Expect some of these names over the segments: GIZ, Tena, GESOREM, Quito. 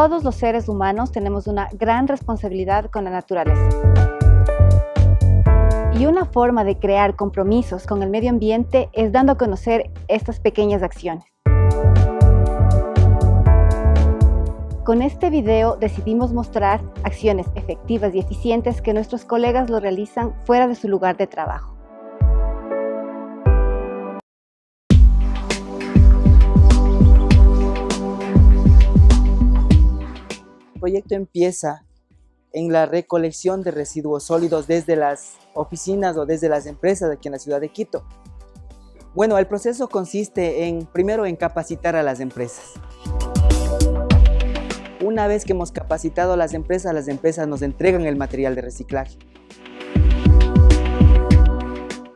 Todos los seres humanos tenemos una gran responsabilidad con la naturaleza. Y una forma de crear compromisos con el medio ambiente es dando a conocer estas pequeñas acciones. Con este video decidimos mostrar acciones efectivas y eficientes que nuestros colegas lo realizan fuera de su lugar de trabajo. El proyecto empieza en la recolección de residuos sólidos desde las oficinas o desde las empresas aquí en la ciudad de Quito. Bueno, el proceso consiste primero en capacitar a las empresas. Una vez que hemos capacitado a las empresas nos entregan el material de reciclaje.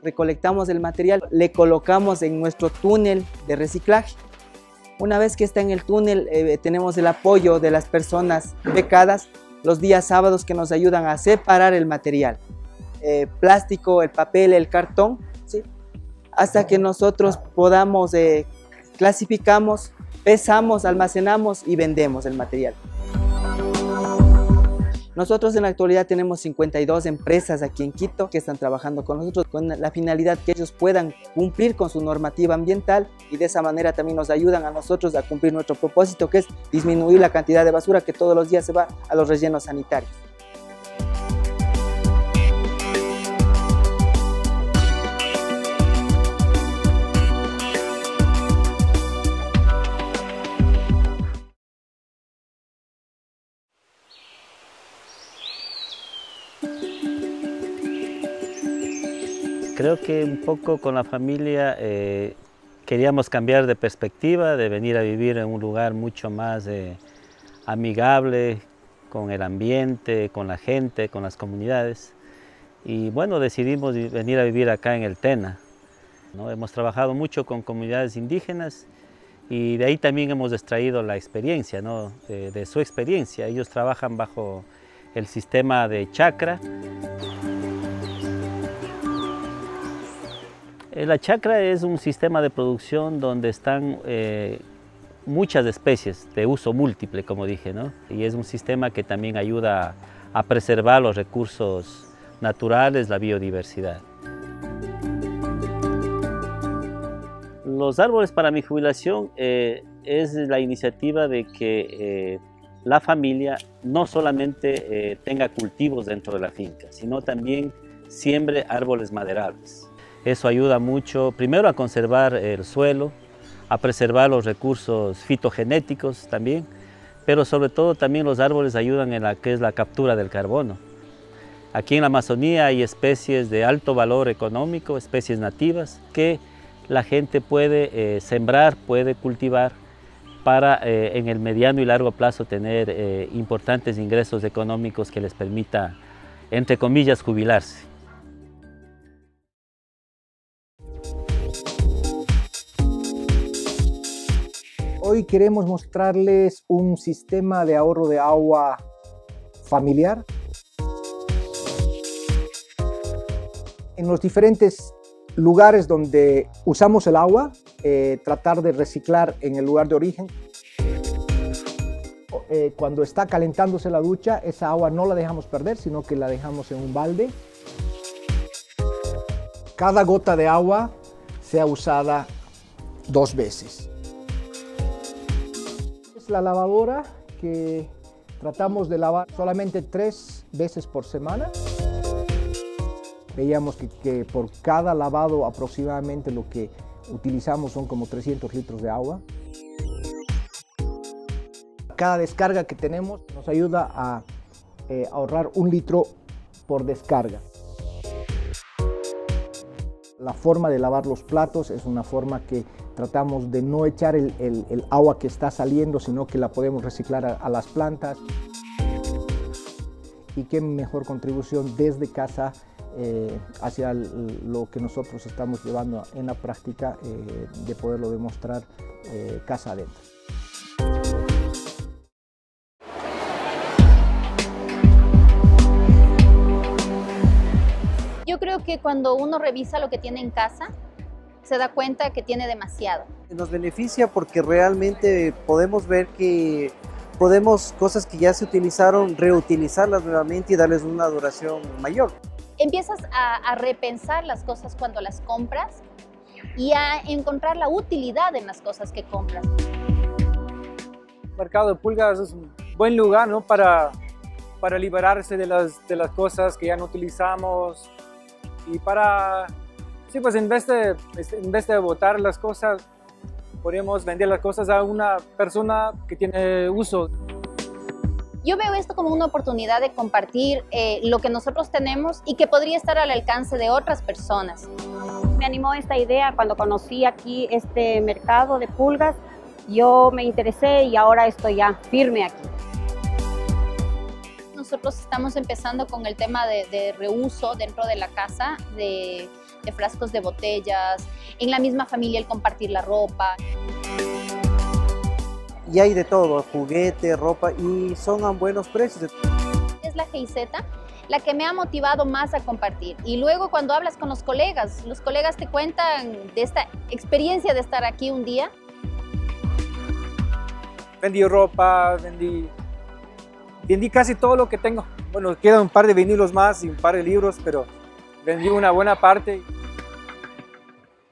Recolectamos el material, le colocamos en nuestro túnel de reciclaje. Una vez que está en el túnel, tenemos el apoyo de las personas becadas los días sábados que nos ayudan a separar el material. Plástico, el papel, el cartón, ¿sí? Hasta que nosotros podamos, clasificamos, pesamos, almacenamos y vendemos el material. Nosotros en la actualidad tenemos 52 empresas aquí en Quito que están trabajando con nosotros con la finalidad que ellos puedan cumplir con su normativa ambiental y de esa manera también nos ayudan a nosotros a cumplir nuestro propósito, que es disminuir la cantidad de basura que todos los días se va a los rellenos sanitarios. Creo que un poco con la familia queríamos cambiar de perspectiva, de venir a vivir en un lugar mucho más amigable con el ambiente, con la gente, con las comunidades. Y bueno, decidimos venir a vivir acá en el Tena, ¿no? Hemos trabajado mucho con comunidades indígenas y de ahí también hemos extraído la experiencia, ¿no? de su experiencia. Ellos trabajan bajo el sistema de chacra. La chacra es un sistema de producción donde están muchas especies de uso múltiple, como dije, ¿no? Y es un sistema que también ayuda a preservar los recursos naturales, la biodiversidad. Los árboles para mi jubilación es la iniciativa de que la familia no solamente tenga cultivos dentro de la finca, sino también siembre árboles maderables. Eso ayuda mucho, primero a conservar el suelo, a preservar los recursos fitogenéticos también, pero sobre todo también los árboles ayudan en la captura del carbono. Aquí en la Amazonía hay especies de alto valor económico, especies nativas, que la gente puede sembrar, puede cultivar para en el mediano y largo plazo tener importantes ingresos económicos que les permita, entre comillas, jubilarse. Hoy queremos mostrarles un sistema de ahorro de agua familiar. En los diferentes lugares donde usamos el agua, tratar de reciclar en el lugar de origen. Cuando está calentándose la ducha, esa agua no la dejamos perder, sino que la dejamos en un balde. Cada gota de agua sea usada 2 veces. La lavadora que tratamos de lavar solamente 3 veces por semana. Veíamos que por cada lavado aproximadamente lo que utilizamos son como 300 litros de agua. Cada descarga que tenemos nos ayuda a ahorrar 1 litro por descarga. La forma de lavar los platos es una forma que tratamos de no echar el agua que está saliendo, sino que la podemos reciclar a las plantas. Y qué mejor contribución desde casa hacia lo que nosotros estamos llevando en la práctica de poderlo demostrar casa adentro. Yo creo que cuando uno revisa lo que tiene en casa, se da cuenta que tiene demasiado. Nos beneficia porque realmente podemos ver que podemos cosas que ya se utilizaron, reutilizarlas nuevamente y darles una duración mayor. Empiezas a repensar las cosas cuando las compras y a encontrar la utilidad en las cosas que compras. El mercado de pulgas es un buen lugar, ¿no?, para liberarse de las cosas que ya no utilizamos y para, sí, pues en vez de botar las cosas, podemos vender las cosas a una persona que tiene uso. Yo veo esto como una oportunidad de compartir lo que nosotros tenemos y que podría estar al alcance de otras personas. Me animó esta idea cuando conocí aquí este mercado de pulgas. Yo me interesé y ahora estoy ya firme aquí. Nosotros estamos empezando con el tema de reuso dentro de la casa, de frascos de botellas, en la misma familia el compartir la ropa. Y hay de todo, juguete, ropa, y son a buenos precios. Es la GIZ la que me ha motivado más a compartir. Y luego cuando hablas con los colegas te cuentan de esta experiencia de estar aquí un día. Vendí ropa, vendí casi todo lo que tengo. Bueno, quedan un par de vinilos más y un par de libros, pero vendí una buena parte.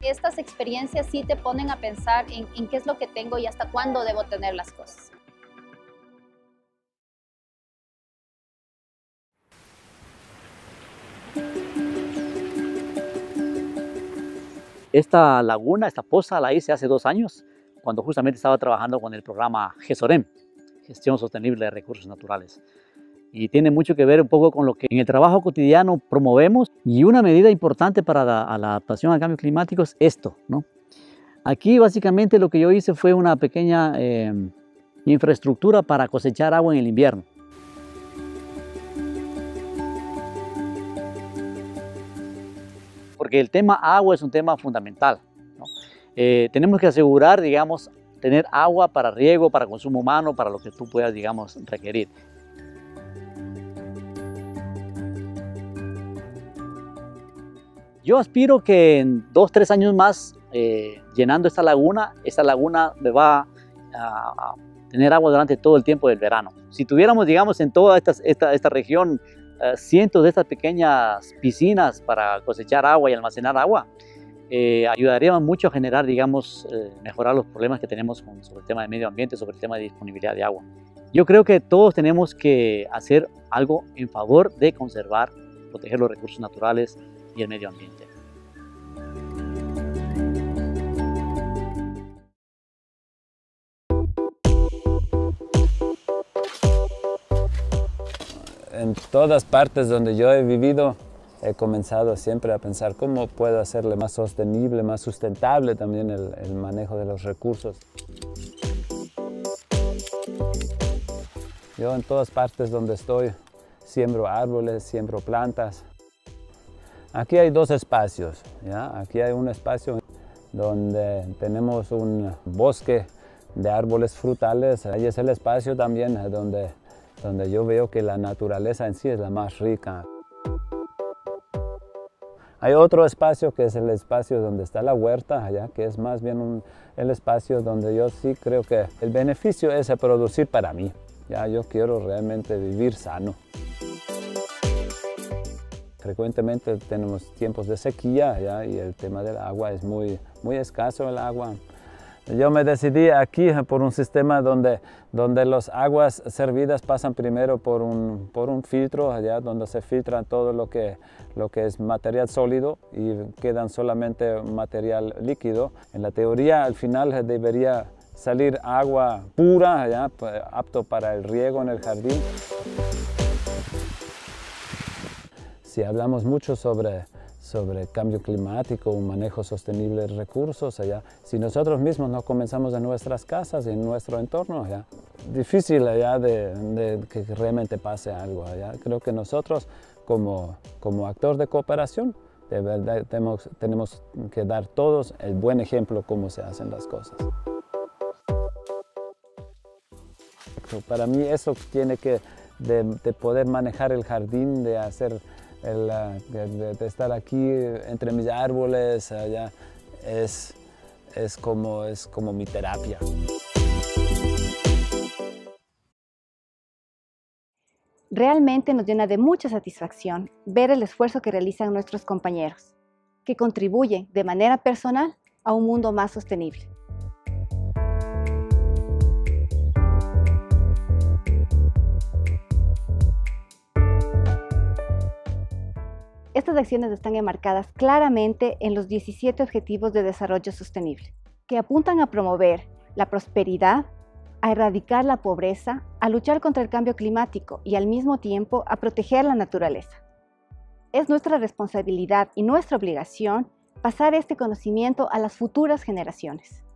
Estas experiencias sí te ponen a pensar en qué es lo que tengo y hasta cuándo debo tener las cosas. Esta laguna, esta poza la hice hace 2 años, cuando justamente estaba trabajando con el programa GESOREM, Gestión Sostenible de Recursos Naturales. Y tiene mucho que ver un poco con lo que en el trabajo cotidiano promovemos, y una medida importante para la adaptación al cambio climático es esto, ¿no? Aquí básicamente lo que yo hice fue una pequeña infraestructura para cosechar agua en el invierno. Porque el tema agua es un tema fundamental, ¿no? Tenemos que asegurar, digamos, tener agua para riego, para consumo humano, para lo que tú puedas, digamos, requerir. Yo aspiro que en 2 o 3 años más, llenando esta laguna me va a tener agua durante todo el tiempo del verano. Si tuviéramos, digamos, en toda esta región cientos de estas pequeñas piscinas para cosechar agua y almacenar agua, ayudaría mucho a generar, digamos, mejorar los problemas que tenemos sobre el tema de medio ambiente, sobre el tema de disponibilidad de agua. Yo creo que todos tenemos que hacer algo en favor de conservar, proteger los recursos naturales y el medio ambiente. En todas partes donde yo he vivido, he comenzado siempre a pensar cómo puedo hacerle más sostenible, más sustentable también el manejo de los recursos. Yo en todas partes donde estoy, siembro árboles, siembro plantas. Aquí hay 2 espacios, ¿ya? Aquí hay un espacio donde tenemos un bosque de árboles frutales. Ahí es el espacio también donde yo veo que la naturaleza en sí es la más rica. Hay otro espacio que es el espacio donde está la huerta, allá, que es más bien el espacio donde yo sí creo que el beneficio es producir para mí. Ya, yo quiero realmente vivir sano. Frecuentemente tenemos tiempos de sequía, ¿ya?, y el tema del agua es muy escaso el agua. Yo me decidí aquí por un sistema donde las aguas servidas pasan primero por un filtro, ¿ya?, donde se filtra todo lo que es material sólido y quedan solamente material líquido. En la teoría al final debería salir agua pura, ¿ya?, apto para el riego en el jardín. Si hablamos mucho sobre cambio climático, un manejo sostenible de recursos, allá, si nosotros mismos no comenzamos en nuestras casas y en nuestro entorno, allá, difícil allá de que realmente pase algo. Allá. Creo que nosotros como actor de cooperación, de verdad tenemos que dar todos el buen ejemplo cómo se hacen las cosas. Para mí eso tiene que, de poder manejar el jardín, de hacer de estar aquí entre mis árboles, allá, es como mi terapia. Realmente nos llena de mucha satisfacción ver el esfuerzo que realizan nuestros compañeros, que contribuyen de manera personal a un mundo más sostenible. Estas acciones están enmarcadas claramente en los 17 Objetivos de Desarrollo Sostenible, que apuntan a promover la prosperidad, a erradicar la pobreza, a luchar contra el cambio climático y al mismo tiempo a proteger la naturaleza. Es nuestra responsabilidad y nuestra obligación pasar este conocimiento a las futuras generaciones.